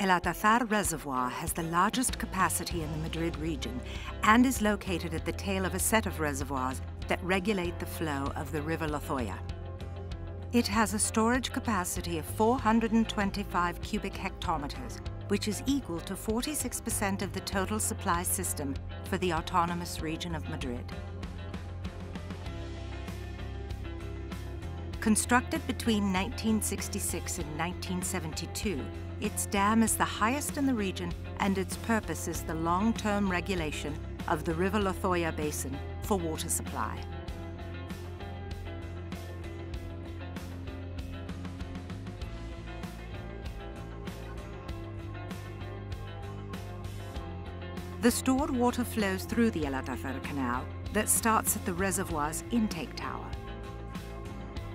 El Atazar Reservoir has the largest capacity in the Madrid region and is located at the tail of a set of reservoirs that regulate the flow of the River Lozoya. It has a storage capacity of 425 cubic hectometers, which is equal to 46% of the total supply system for the autonomous region of Madrid. Constructed between 1966 and 1972, its dam is the highest in the region, and its purpose is the long-term regulation of the River Lozoya basin for water supply. The stored water flows through the El Atazar Canal that starts at the reservoir's intake tower.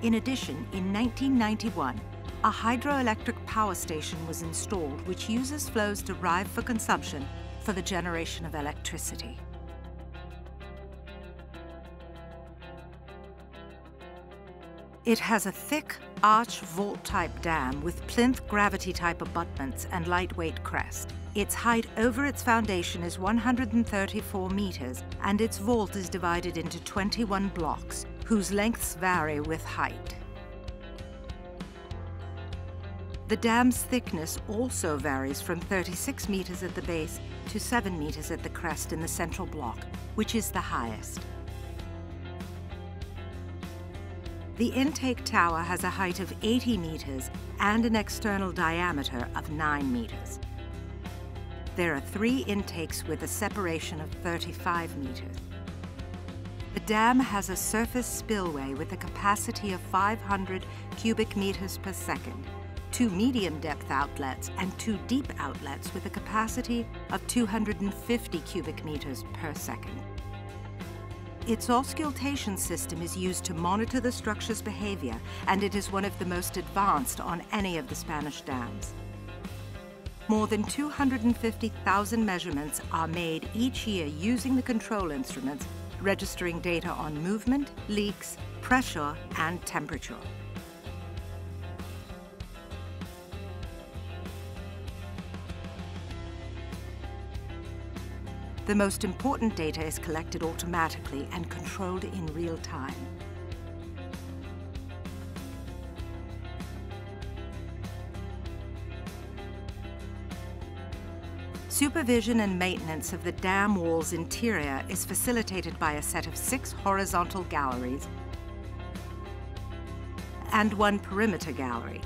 In addition, in 1991, a hydroelectric power station was installed which uses flows derived for consumption for the generation of electricity. It has a thick arch vault-type dam with plinth gravity-type abutments and lightweight crest. Its height over its foundation is 134 meters, and its vault is divided into 21 blocks, whose lengths vary with height. The dam's thickness also varies from 36 meters at the base to 7 meters at the crest in the central block, which is the highest. The intake tower has a height of 80 meters and an external diameter of 9 meters. There are 3 intakes with a separation of 35 meters. The dam has a surface spillway with a capacity of 500 cubic meters per second, 2 medium-depth outlets and 2 deep outlets with a capacity of 250 cubic meters per second. Its auscultation system is used to monitor the structure's behavior, and it is one of the most advanced on any of the Spanish dams. More than 250,000 measurements are made each year using the control instruments, registering data on movement, leaks, pressure, and temperature. The most important data is collected automatically and controlled in real time. Supervision and maintenance of the dam wall's interior is facilitated by a set of 6 horizontal galleries and 1 perimeter gallery,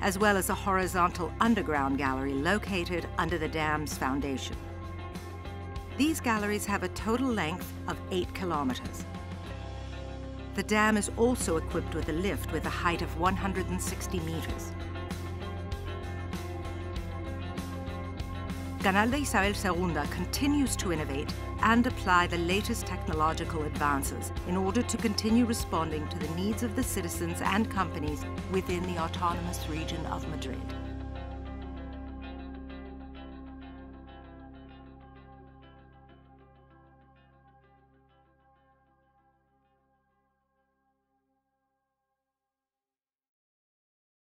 as well as a horizontal underground gallery located under the dam's foundation. These galleries have a total length of 8 kilometers. The dam is also equipped with a lift with a height of 160 meters. Canal de Isabel II continues to innovate and apply the latest technological advances in order to continue responding to the needs of the citizens and companies within the autonomous region of Madrid.